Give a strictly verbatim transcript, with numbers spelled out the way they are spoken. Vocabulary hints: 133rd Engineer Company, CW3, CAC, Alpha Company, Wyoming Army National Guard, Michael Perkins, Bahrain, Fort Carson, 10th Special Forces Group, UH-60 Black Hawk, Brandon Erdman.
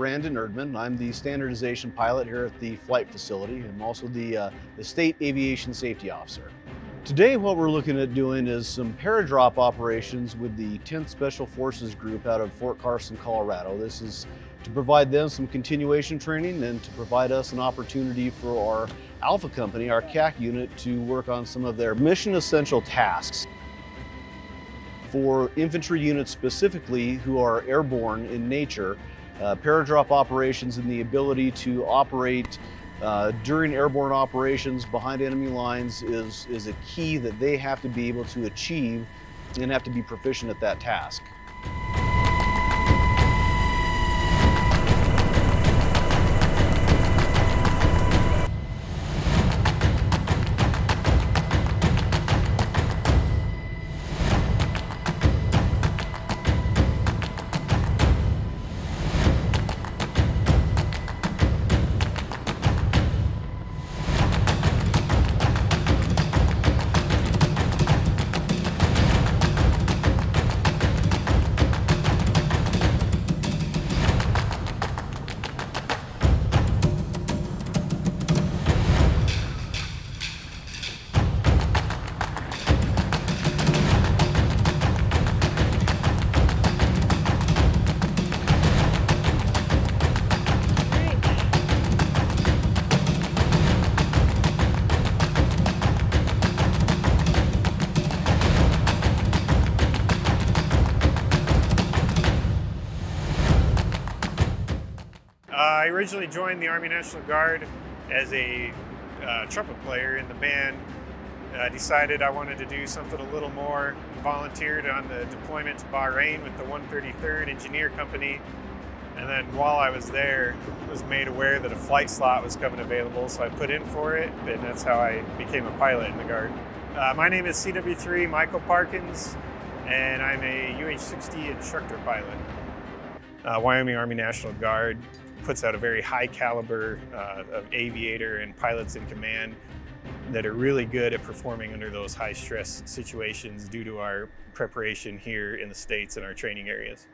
Brandon Erdman. I'm the standardization pilot here at the flight facility. I'm also the, uh, the State Aviation Safety Officer. Today what we're looking at doing is some paradrop operations with the tenth Special Forces Group out of Fort Carson, Colorado. This is to provide them some continuation training and to provide us an opportunity for our Alpha Company, our C A C unit, to work on some of their mission essential tasks. For infantry units specifically who are airborne in nature, uh, paradrop operations and the ability to operate Uh, during airborne operations behind enemy lines is, is a key that they have to be able to achieve and have to be proficient at that task. I originally joined the Army National Guard as a uh, trumpet player in the band. I decided I wanted to do something a little more, volunteered on the deployment to Bahrain with the one thirty-third Engineer Company. And then while I was there, I was made aware that a flight slot was coming available, so I put in for it, and that's how I became a pilot in the Guard. Uh, my name is C W three Michael Perkins, and I'm a U H sixty instructor pilot. Uh, Wyoming Army National Guard puts out a very high caliber uh, of aviator and pilots in command that are really good at performing under those high stress situations due to our preparation here in the States and our training areas.